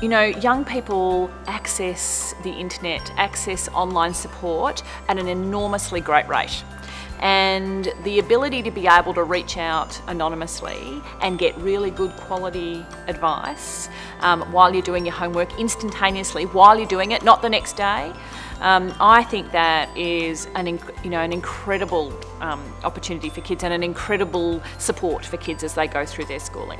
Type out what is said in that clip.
You know, young people access the internet, access online support at an enormously great rate. And the ability to be able to reach out anonymously and get really good quality advice while you're doing your homework instantaneously, while you're doing it, not the next day, I think that is an incredible opportunity for kids and an incredible support for kids as they go through their schooling.